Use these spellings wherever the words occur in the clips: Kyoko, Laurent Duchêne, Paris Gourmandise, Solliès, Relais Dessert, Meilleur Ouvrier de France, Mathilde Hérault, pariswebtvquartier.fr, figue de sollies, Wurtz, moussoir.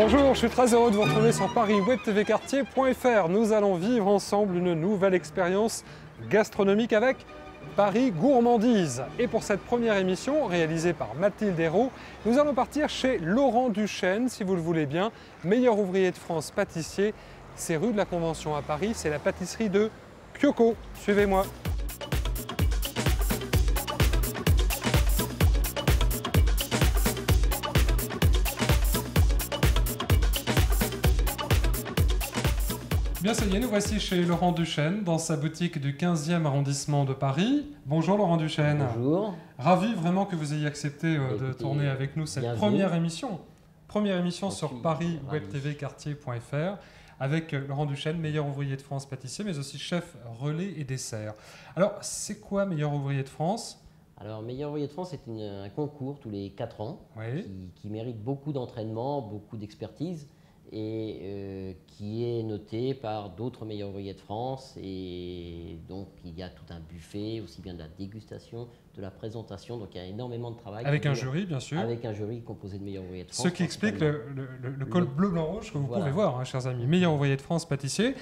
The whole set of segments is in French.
Bonjour, je suis très heureux de vous retrouver sur pariswebtvquartier.fr. Nous allons vivre ensemble une nouvelle expérience gastronomique avec Paris Gourmandise. Et pour cette première émission, réalisée par Mathilde Hérault, nous allons partir chez Laurent Duchêne, si vous le voulez bien, meilleur ouvrier de France pâtissier. C'est rue de la Convention à Paris, c'est la pâtisserie de Kyoko. Suivez-moi. Bien, ça y est, nous voici chez Laurent Duchêne, dans sa boutique du 15e arrondissement de Paris. Bonjour Laurent Duchêne. Bonjour. Ravi vraiment que vous ayez accepté de tourner avec nous cette première émission. Première émission sur pariswebtvquartier.fr avec Laurent Duchêne, meilleur ouvrier de France pâtissier, mais aussi chef relais et dessert. Alors, c'est quoi meilleur ouvrier de France? Alors, Meilleur Ouvrier de France, c'est un concours tous les 4 ans qui mérite beaucoup d'entraînement, beaucoup d'expertise, et qui est noté par d'autres meilleurs ouvriers de France. Et donc il y a tout un buffet, aussi bien de la dégustation, de la présentation, donc il y a énormément de travail. Avec un jury, bien sûr. Avec un jury composé de meilleurs ouvriers de France. Ce qui explique le col bleu, blanc, rouge que vous pouvez voir, hein, chers amis. Meilleur Ouvrier de France pâtissier.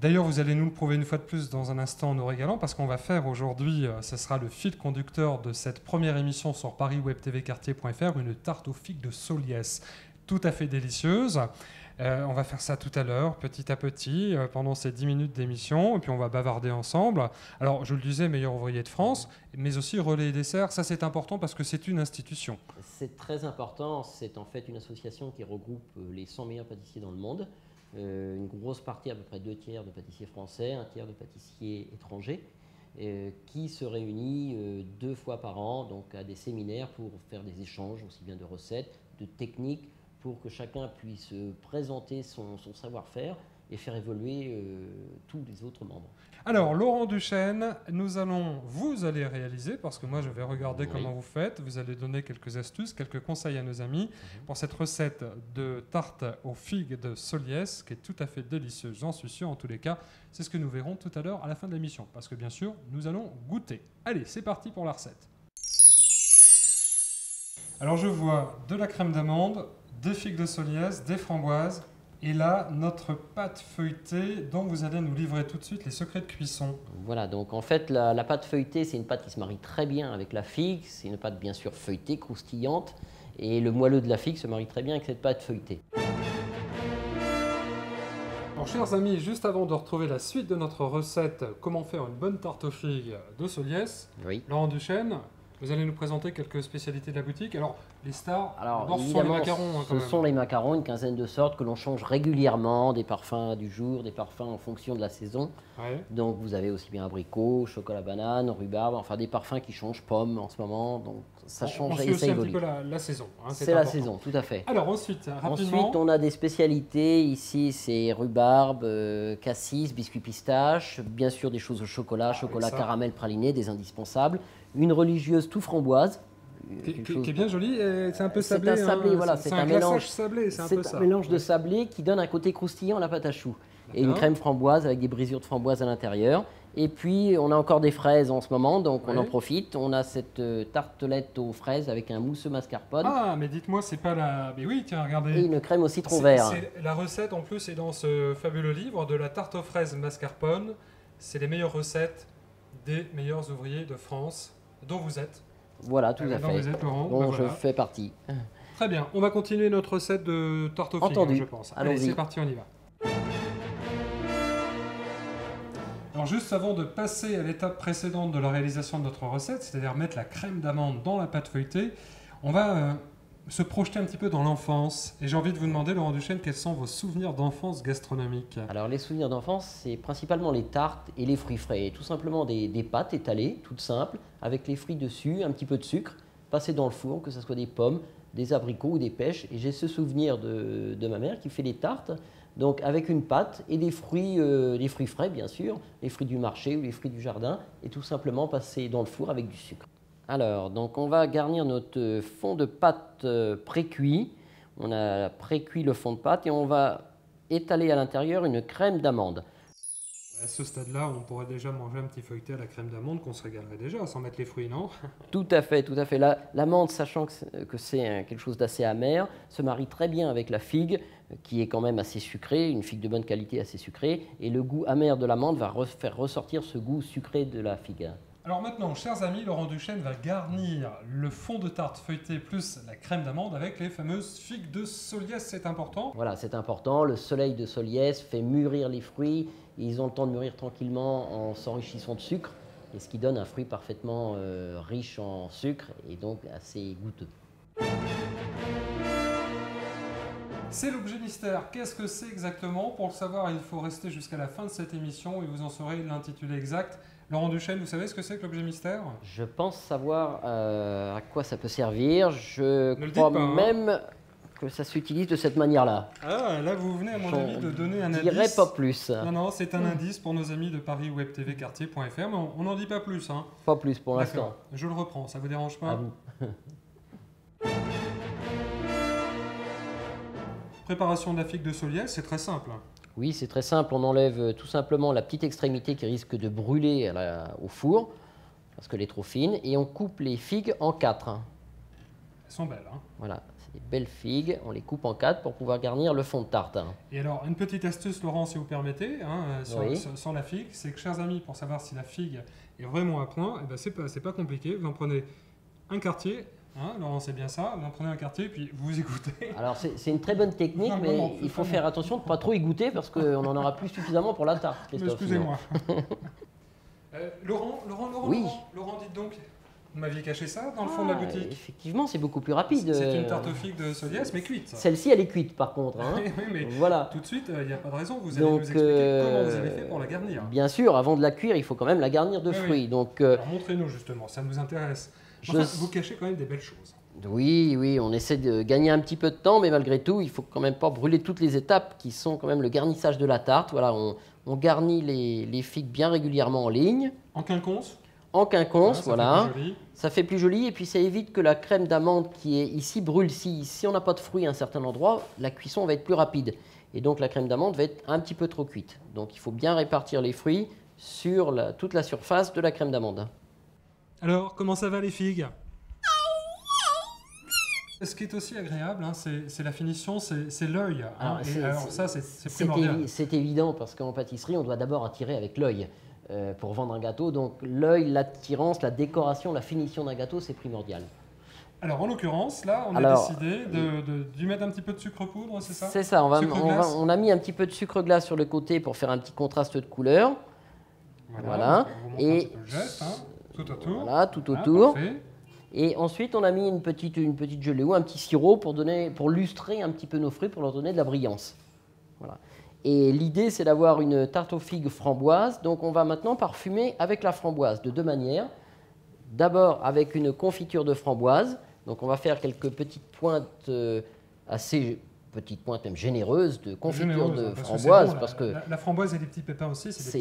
D'ailleurs, vous allez nous le prouver une fois de plus dans un instant en nous régalant, parce qu'on va faire aujourd'hui, ce sera le fil conducteur de cette première émission sur pariswebtvquartier.fr, une tarte aux figues de Solliès. Tout à fait délicieuse. On va faire ça tout à l'heure, petit à petit, pendant ces 10 minutes d'émission, et puis on va bavarder ensemble. Alors, je le disais, meilleur ouvrier de France, mais aussi Relais Dessert, ça c'est important parce que c'est une institution. C'est très important, c'est en fait une association qui regroupe les 100 meilleurs pâtissiers dans le monde, une grosse partie, à peu près 2 tiers de pâtissiers français, 1 tiers de pâtissiers étrangers, qui se réunit 2 fois par an, donc à des séminaires pour faire des échanges, aussi bien de recettes, de techniques, pour que chacun puisse présenter son savoir-faire et faire évoluer tous les autres membres. Alors, Laurent Duchêne, vous allez réaliser, parce que moi je vais regarder comment vous faites, vous allez donner quelques astuces, quelques conseils à nos amis pour cette recette de tarte aux figues de Solliès, qui est tout à fait délicieuse, j'en suis sûr, en tous les cas. C'est ce que nous verrons tout à l'heure à la fin de l'émission, parce que bien sûr, nous allons goûter. Allez, c'est parti pour la recette. Alors, je vois de la crème d'amande, des figues de Solliès, des framboises, et là, notre pâte feuilletée dont vous allez nous livrer tout de suite les secrets de cuisson. Voilà, donc en fait, la pâte feuilletée, c'est une pâte qui se marie très bien avec la figue. C'est une pâte bien sûr feuilletée, croustillante, et le moelleux de la figue se marie très bien avec cette pâte feuilletée. Alors, chers amis, juste avant de retrouver la suite de notre recette, comment faire une bonne tarte aux figues de Solliès, Laurent Duchêne, vous allez nous présenter quelques spécialités de la boutique. Alors, les stars, ce sont les macarons. Hein, ce sont les macarons, une quinzaine de sortes que l'on change régulièrement, des parfums du jour, des parfums en fonction de la saison. Ouais. Donc, vous avez aussi bien abricot, chocolat banane, rhubarbe, enfin des parfums qui changent, pommes en ce moment. Donc, ça change et ça évolue. C'est un petit peu la saison. Hein, c'est la saison, tout à fait. Alors, ensuite, rapidement. Ensuite, on a des spécialités. Ici, c'est rhubarbe, cassis, biscuit pistache, bien sûr des choses au chocolat, chocolat caramel praliné, des indispensables. Une religieuse tout framboise. Qui est bien jolie, c'est un peu sablé. C'est un sablé, voilà. C'est un mélange sablé, c'est un peu ça. C'est un mélange de sablé qui donne un côté croustillant à la pâte à choux. Et une crème framboise avec des brisures de framboise à l'intérieur. Et puis, on a encore des fraises en ce moment, donc on en profite. On a cette tartelette aux fraises avec un mousseux mascarpone. Ah, mais dites-moi, c'est pas la... Mais oui, tiens, regardez. Et une crème au citron vert. La recette, en plus, est dans ce fabuleux livre de la tarte aux fraises mascarpone. C'est les meilleures recettes des meilleurs ouvriers de France. Dont vous êtes. Voilà, tout à fait. Dont vous êtes, Laurent. Dont je fais partie. Très bien. On va continuer notre recette de tarte aux figues, je pense. Allez, c'est parti, on y va. Alors, juste avant de passer à l'étape précédente de la réalisation de notre recette, c'est-à-dire mettre la crème d'amande dans la pâte feuilletée, on va se projeter un petit peu dans l'enfance. Et j'ai envie de vous demander, Laurent Duchêne, quels sont vos souvenirs d'enfance gastronomiques? Alors, les souvenirs d'enfance, c'est principalement les tartes et les fruits frais. Et tout simplement des pâtes étalées, toutes simples, avec les fruits dessus, un petit peu de sucre, passé dans le four, que ce soit des pommes, des abricots ou des pêches. Et j'ai ce souvenir de ma mère qui fait des tartes, donc avec une pâte et des fruits frais, bien sûr, les fruits du marché ou les fruits du jardin, et tout simplement passé dans le four avec du sucre. Alors, donc on va garnir notre fond de pâte pré-cuit. On a pré-cuit le fond de pâte et on va étaler à l'intérieur une crème d'amande. À ce stade-là, on pourrait déjà manger un petit feuilleté à la crème d'amande qu'on se régalerait déjà, sans mettre les fruits, non? Tout à fait, tout à fait. L'amande, sachant que c'est quelque chose d'assez amer, se marie très bien avec la figue, qui est quand même assez sucrée, une figue de bonne qualité assez sucrée, et le goût amer de l'amande va faire ressortir ce goût sucré de la figue. Alors maintenant, chers amis, Laurent Duchêne va garnir le fond de tarte feuilleté plus la crème d'amande avec les fameuses figues de Solliès, c'est important. Voilà, c'est important. Le soleil de Solliès fait mûrir les fruits. Ils ont le temps de mûrir tranquillement en s'enrichissant de sucre, et ce qui donne un fruit parfaitement riche en sucre et donc assez goûteux. C'est l'objet mystère. Qu'est-ce que c'est exactement? Pour le savoir, il faut rester jusqu'à la fin de cette émission et vous en saurez l'intitulé exact. Laurent Duchêne, vous savez ce que c'est que l'objet mystère? Je pense savoir à quoi ça peut servir. Je crois même que ça s'utilise de cette manière-là. Ah, là vous venez à mon avis de donner un indice. Je dirais pas plus. Non, non, c'est un indice pour nos amis de pariswebtvquartier.fr, mais on n'en dit pas plus. Hein. Pas plus pour l'instant. Je le reprends, ça vous dérange pas? À vous. Préparation de la figue de Solliès, c'est très simple. Oui, c'est très simple. On enlève tout simplement la petite extrémité qui risque de brûler au four, parce qu'elle est trop fine, et on coupe les figues en quatre. Elles sont belles, hein? Voilà, c'est des belles figues. On les coupe en quatre pour pouvoir garnir le fond de tarte. Et alors, une petite astuce, Laurent, si vous permettez, hein, sans la figue, c'est que, chers amis, pour savoir si la figue est vraiment à point, eh ben, c'est pas compliqué. Vous en prenez un quartier. Hein, Laurent, c'est bien ça, vous en prenez un quartier et puis vous égoutez. Alors c'est une très bonne technique, non, mais il faut faire attention de ne pas trop égoutter parce qu'on en aura plus suffisamment pour la tarte. Excusez-moi. Laurent, oui. Laurent, dites donc, vous m'aviez caché ça dans le fond de la boutique. Effectivement, c'est beaucoup plus rapide. C'est une tarte aux figues de Solliès, mais cuite. Celle-ci, elle est cuite par contre. Hein. Oui, mais voilà. Tout de suite, il n'y a pas de raison. Vous allez nous expliquer comment vous avez fait pour la garnir. Bien sûr, avant de la cuire, il faut quand même la garnir de fruits. Oui. Montrez-nous justement, ça nous intéresse. Enfin, vous cachez quand même des belles choses. Oui, oui, on essaie de gagner un petit peu de temps, mais malgré tout, il ne faut quand même pas brûler toutes les étapes qui sont quand même le garnissage de la tarte. Voilà, on garnit les figues bien régulièrement en ligne. En quinconce? En quinconce, voilà. Ça fait plus joli et puis ça évite que la crème d'amande qui est ici brûle. Si on n'a pas de fruits à un certain endroit, la cuisson va être plus rapide. Et donc la crème d'amande va être un petit peu trop cuite. Donc il faut bien répartir les fruits sur toute la surface de la crème d'amande. Alors, comment ça va les figues? Ce qui est aussi agréable, hein, c'est la finition, c'est l'œil. Hein, alors ça, c'est primordial. C'est évident parce qu'en pâtisserie, on doit d'abord attirer avec l'œil pour vendre un gâteau. Donc l'œil, l'attirance, la décoration, la finition d'un gâteau, c'est primordial. Alors en l'occurrence, là, on a décidé d'y mettre un petit peu de sucre poudre, c'est ça? C'est ça, on a mis un petit peu de sucre glace sur le côté pour faire un petit contraste de couleur. Voilà. Et le geste, hein. Tout autour. Voilà, tout autour. Parfait. Et ensuite, on a mis une petite gelée ou un petit sirop pour lustrer un petit peu nos fruits, pour leur donner de la brillance. Voilà. Et l'idée, c'est d'avoir une tarte aux figues framboise. Donc, on va maintenant parfumer avec la framboise de deux manières. D'abord, avec une confiture de framboise. Donc, on va faire quelques petites pointes assez... petites pointes même généreuses de confiture de framboise. Bon, parce que la framboise et les petits pépins aussi, ça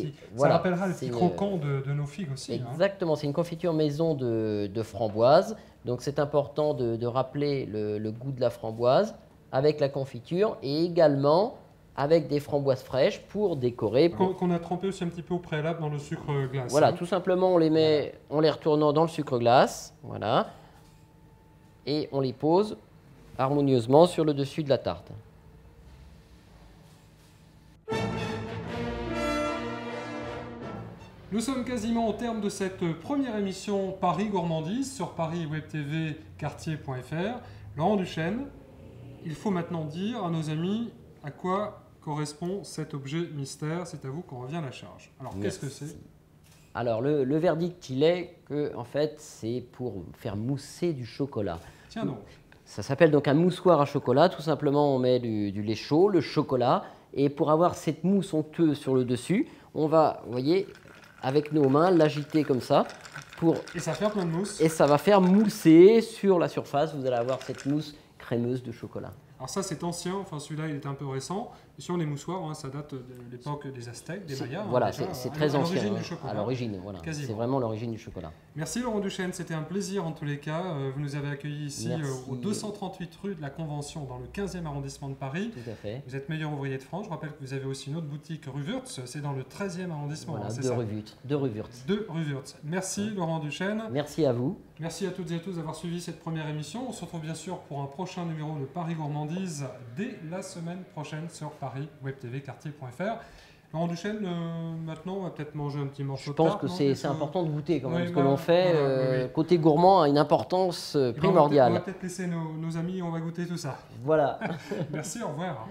rappellera le petit croquant de nos figues aussi. Exactement, hein. C'est une confiture maison de framboise, donc c'est important de rappeler le goût de la framboise avec la confiture et également avec des framboises fraîches pour décorer. Qu'on a trempé aussi un petit peu au préalable dans le sucre glace. Voilà, hein. Tout simplement on les met en les retournant dans le sucre glace, voilà, et on les pose harmonieusement sur le dessus de la tarte. Nous sommes quasiment au terme de cette première émission Paris Gourmandise sur pariswebtvquartier.fr. Laurent Duchêne, il faut maintenant dire à nos amis à quoi correspond cet objet mystère. C'est à vous qu'on revient à la charge. Alors qu'est-ce que c'est? Alors le verdict, il est que en fait c'est pour faire mousser du chocolat. Tiens donc. Ça s'appelle donc un moussoir à chocolat. Tout simplement, on met du lait chaud, le chocolat. Et pour avoir cette mousse onctueuse sur le dessus, on va, vous voyez, avec nos mains, l'agiter comme ça. Et ça fait plein de mousse. Et ça va faire mousser sur la surface. Vous allez avoir cette mousse crémeuse de chocolat. Alors ça, c'est ancien. Enfin, celui-là, il est un peu récent. Sur les moussoirs, hein, ça date de l'époque des Aztèques, des Mayas. Voilà, hein, c'est très ancien. À l'origine, voilà. C'est vraiment l'origine du chocolat. Merci Laurent Duchêne, c'était un plaisir en tous les cas. Vous nous avez accueillis ici au 238 rue de la Convention, dans le 15e arrondissement de Paris. Tout à fait. Vous êtes meilleur ouvrier de France. Je rappelle que vous avez aussi une autre boutique rue Wurtz, c'est dans le 13e arrondissement. Voilà, deux rue Wurtz. Merci Laurent Duchêne. Merci à vous. Merci à toutes et à tous d'avoir suivi cette première émission. On se retrouve bien sûr pour un prochain numéro de Paris Gourmandise dès la semaine prochaine sur pariswebtvquartier.fr. Laurent Duchêne, maintenant, on va peut-être manger un petit morceau. Je pense que c'est important de goûter quand même. Ce que l'on fait, côté gourmand, a une importance primordiale. On va peut-être laisser nos amis, on va goûter tout ça. Voilà. Merci, au revoir.